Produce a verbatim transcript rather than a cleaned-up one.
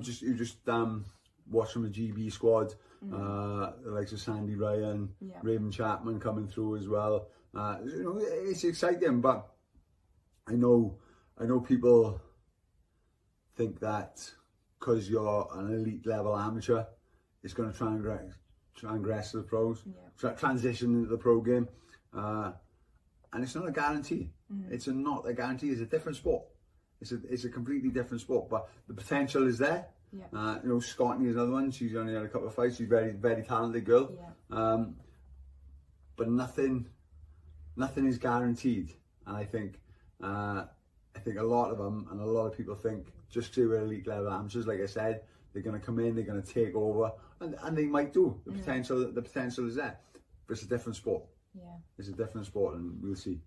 just who just um watched from the G B squad, mm. uh, the likes of Sandy Ryan, yeah. Raven Chapman coming through as well. Uh, you know, it's exciting, but I know I know people think that because you're an elite level amateur, it's going to try and re transgress the pros, yeah. transition into the pro game, uh, and it's not a guarantee. Mm. It's a, not a guarantee. It's a different sport. It's a it's a completely different sport, but the potential is there. Yeah. Uh, you know, Scotney is another one. She's only had a couple of fights. She's a very very talented girl. Yeah. Um, but nothing, nothing is guaranteed. And I think, uh, I think a lot of them and a lot of people think just to elite level amateurs, like I said, they're going to come in, they're going to take over, and and they might do. The mm. potential, the potential is there, but it's a different sport. Yeah. It's a different sport, and we'll see.